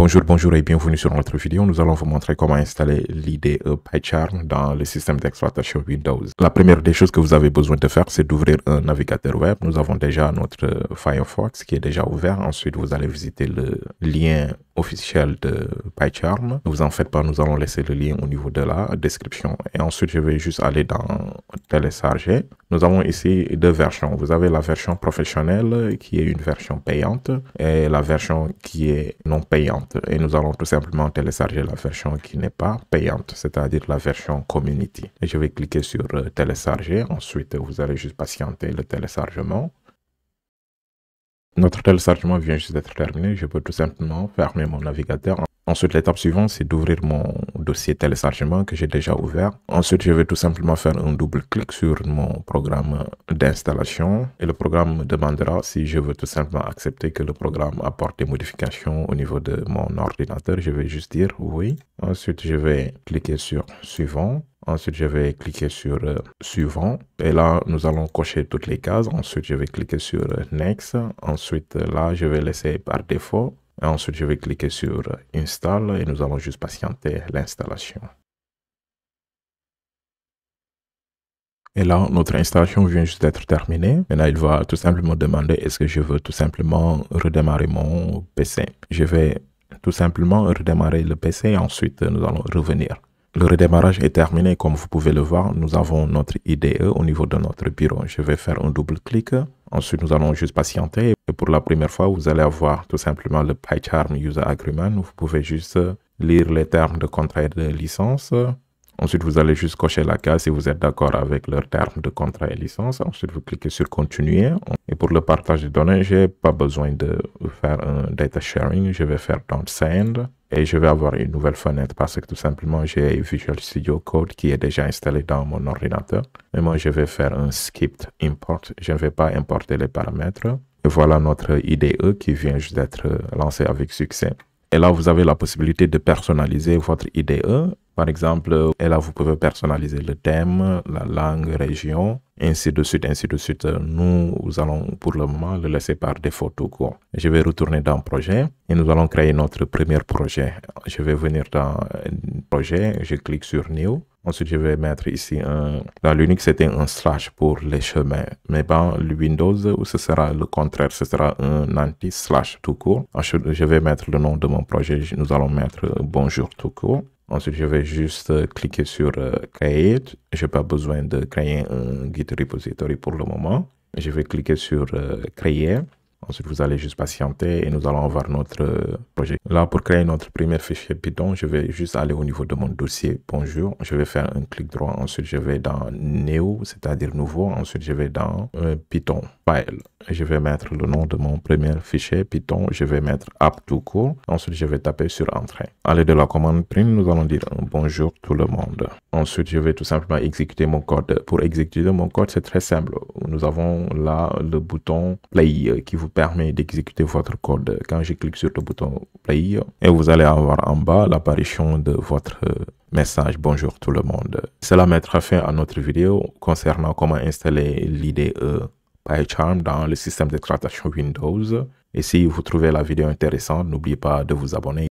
Bonjour et bienvenue sur notre vidéo. Nous allons vous montrer comment installer l'IDE PyCharm dans le système d'exploitation Windows. La première des choses que vous avez besoin de faire, c'est d'ouvrir un navigateur web. Nous avons déjà notre Firefox qui est déjà ouvert. Ensuite, vous allez visiter le lien officiel de PyCharm. Ne vous en faites pas, nous allons laisser le lien au niveau de la description. Et ensuite, je vais juste aller dans télécharger. Nous avons ici deux versions. Vous avez la version professionnelle qui est une version payante et la version qui est non payante. Et nous allons tout simplement télécharger la version qui n'est pas payante, c'est-à-dire la version community. Et je vais cliquer sur télécharger. Ensuite, vous allez juste patienter le téléchargement. Notre téléchargement vient juste d'être terminé. Je peux tout simplement fermer mon navigateur. Ensuite, l'étape suivante, c'est d'ouvrir mon dossier téléchargement que j'ai déjà ouvert. Ensuite, je vais tout simplement faire un double clic sur mon programme d'installation et le programme me demandera si je veux tout simplement accepter que le programme apporte des modifications au niveau de mon ordinateur. Je vais juste dire oui. Ensuite, je vais cliquer sur suivant. Ensuite, je vais cliquer sur suivant. Et là, nous allons cocher toutes les cases. Ensuite, je vais cliquer sur next. Ensuite, là, je vais laisser par défaut. Et ensuite, je vais cliquer sur Install et nous allons juste patienter l'installation. Et là, notre installation vient juste d'être terminée. Maintenant, il va tout simplement demander est-ce que je veux tout simplement redémarrer mon PC. Je vais tout simplement redémarrer le PC et ensuite, nous allons revenir. Le redémarrage est terminé. Comme vous pouvez le voir, nous avons notre IDE au niveau de notre bureau. Je vais faire un double clic. Ensuite, nous allons juste patienter. Et pour la première fois, vous allez avoir tout simplement le PyCharm User Agreement. Vous pouvez juste lire les termes de contrat et de licence. Ensuite, vous allez juste cocher la case si vous êtes d'accord avec leurs termes de contrat et licence. Ensuite, vous cliquez sur Continuer. Et pour le partage de données, je n'ai pas besoin de faire un data sharing. Je vais faire Don't Send. Et je vais avoir une nouvelle fenêtre parce que tout simplement, j'ai Visual Studio Code qui est déjà installé dans mon ordinateur. Et moi, je vais faire un Skipped Import. Je ne vais pas importer les paramètres. Et voilà notre IDE qui vient juste d'être lancé avec succès. Et là, vous avez la possibilité de personnaliser votre IDE. Par exemple, et là, vous pouvez personnaliser le thème, la langue, région, ainsi de suite, ainsi de suite. Nous allons pour le moment le laisser par défaut tout court. Je vais retourner dans Projet et nous allons créer notre premier projet. Je vais venir dans Projet, je clique sur New. Ensuite, je vais mettre ici un... Dans Linux, c'était un slash pour les chemins. Mais dans Windows, ce sera le contraire. Ce sera un anti-slash tout court. Ensuite, je vais mettre le nom de mon projet. Nous allons mettre Bonjour tout court. Ensuite, je vais juste cliquer sur Create. Je n'ai pas besoin de créer un Git repository pour le moment. Je vais cliquer sur Créer. Ensuite, vous allez juste patienter et nous allons avoir notre projet. Là, pour créer notre premier fichier Python, je vais juste aller au niveau de mon dossier Bonjour. Je vais faire un clic droit. Ensuite, je vais dans New, c'est-à-dire Nouveau. Ensuite, je vais dans Python File. Je vais mettre le nom de mon premier fichier Python. Je vais mettre App tout court. Ensuite, je vais taper sur Entrée. À l'aide de la commande prime, nous allons dire Bonjour tout le monde. Ensuite, je vais tout simplement exécuter mon code. Pour exécuter mon code, c'est très simple. Nous avons là le bouton Play qui vous permet d'exécuter votre code. Quand je clique sur le bouton Play, et vous allez avoir en bas l'apparition de votre message Bonjour tout le monde. Cela mettra fin à notre vidéo concernant comment installer l'IDE PyCharm dans le système d'exploitation Windows. Et si vous trouvez la vidéo intéressante, n'oubliez pas de vous abonner.